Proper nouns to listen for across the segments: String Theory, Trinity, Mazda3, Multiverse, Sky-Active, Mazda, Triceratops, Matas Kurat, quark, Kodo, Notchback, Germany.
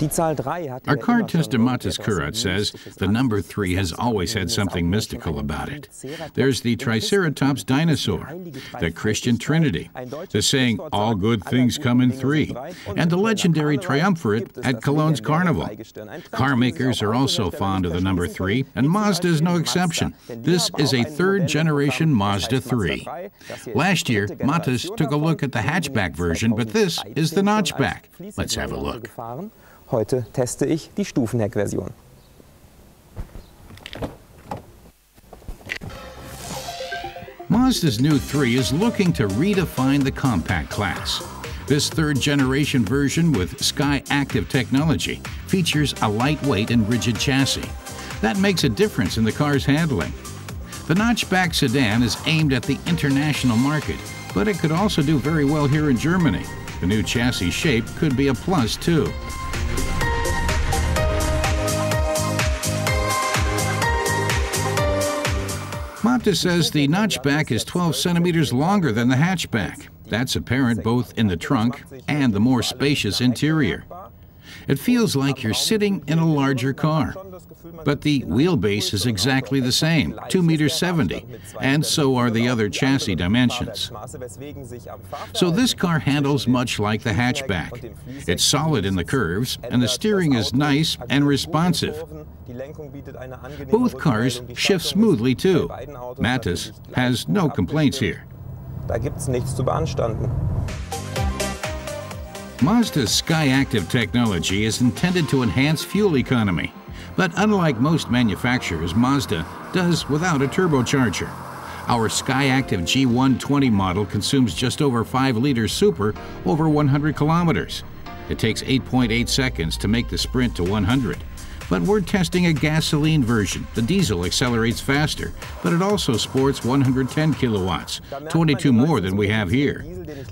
Our card tester Matas Kurat says the number 3 has always had something mystical about it. There's the Triceratops dinosaur, the Christian Trinity, the saying, all good things come in 3, and the legendary triumvirate at Cologne's Carnival. Car makers are also fond of the number 3, and Mazda is no exception. This is a third-generation Mazda 3. Last year, Matas took a look at the hatchback version, but this is the notchback. Let's have a look. Heute teste ich die Stufenheckversion. Mazda's new 3 is looking to redefine the compact class. This third-generation version with Sky-Active technology features a lightweight and rigid chassis. That makes a difference in the car's handling. The notchback sedan is aimed at the international market, but it could also do very well here in Germany. The new chassis shape could be a plus, too. Mazda says the notchback is 12 centimeters longer than the hatchback. That's apparent both in the trunk and the more spacious interior. It feels like you're sitting in a larger car. But the wheelbase is exactly the same, 2.70 meters, and so are the other chassis dimensions. So this car handles much like the hatchback. It's solid in the curves, and the steering is nice and responsive. Both cars shift smoothly too. Matas has no complaints here. Mazda's Sky-Active technology is intended to enhance fuel economy. But unlike most manufacturers, Mazda does without a turbocharger. Our Sky-Active G120 model consumes just over 5 liters super over 100 kilometers. It takes 8.8 seconds to make the sprint to 100. But we're testing a gasoline version. The diesel accelerates faster, but it also sports 110 kilowatts, 22 more than we have here.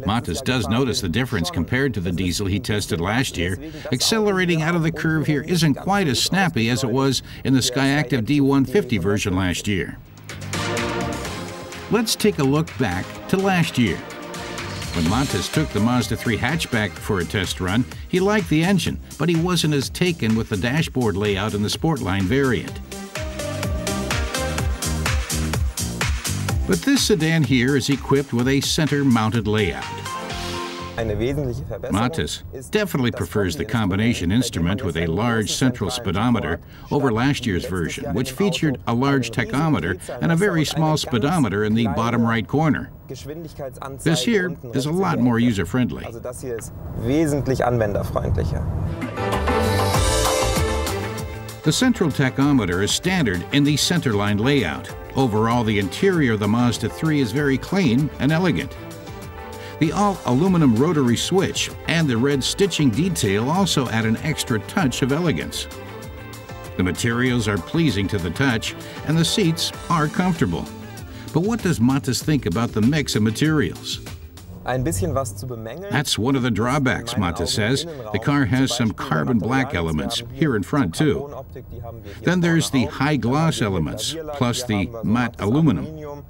Matas does notice the difference compared to the diesel he tested last year. Accelerating out of the curve here isn't quite as snappy as it was in the Sky-Active D150 version last year. Let's take a look back to last year. When Matas took the Mazda 3 hatchback for a test run, he liked the engine, but he wasn't as taken with the dashboard layout in the Sportline variant. But this sedan here is equipped with a center-mounted layout. Matas definitely prefers the combination instrument with a large central speedometer over last year's version, which featured a large tachometer and a very small speedometer in the bottom right corner. This here is a lot more user-friendly. The central tachometer is standard in the centerline layout. Overall, the interior of the Mazda 3 is very clean and elegant. The all-aluminum rotary switch and the red stitching detail also add an extra touch of elegance. The materials are pleasing to the touch, and the seats are comfortable. But what does Matas think about the mix of materials? That's one of the drawbacks, Matas says. The car has some carbon black elements, here in front too. Then there's the high-gloss elements, plus the matte aluminum.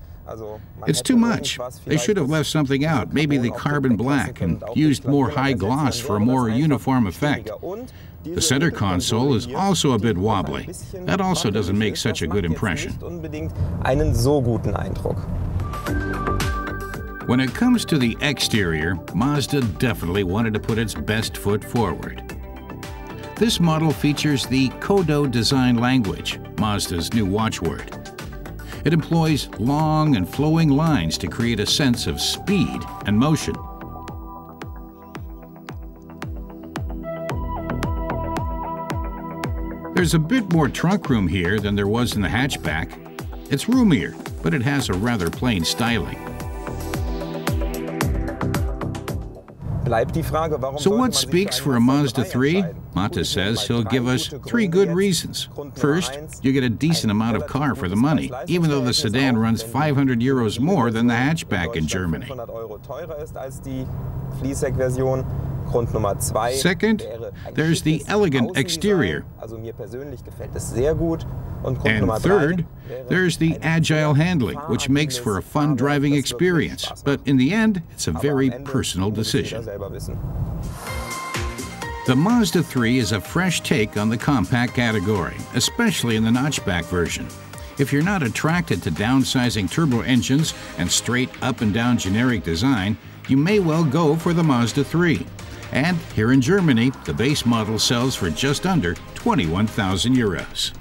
It's too much. They should have left something out, maybe the carbon black, and used more high gloss for a more uniform effect. The center console is also a bit wobbly. That also doesn't make such a good impression. When it comes to the exterior, Mazda definitely wanted to put its best foot forward. This model features the Kodo design language, Mazda's new watchword. It employs long and flowing lines to create a sense of speed and motion. There's a bit more trunk room here than there was in the hatchback. It's roomier, but it has a rather plain styling. So what speaks for a Mazda 3? Matas says he'll give us 3 good reasons. First, you get a decent amount of car for the money, even though the sedan runs 500 euros more than the hatchback in Germany. Second, there's the elegant exterior. And third, there's the agile handling, which makes for a fun driving experience. But in the end, it's a very personal decision. The Mazda 3 is a fresh take on the compact category, especially in the notchback version. If you're not attracted to downsizing turbo engines and straight up and down generic design, you may well go for the Mazda 3. And here in Germany, the base model sells for just under 21,000 euros.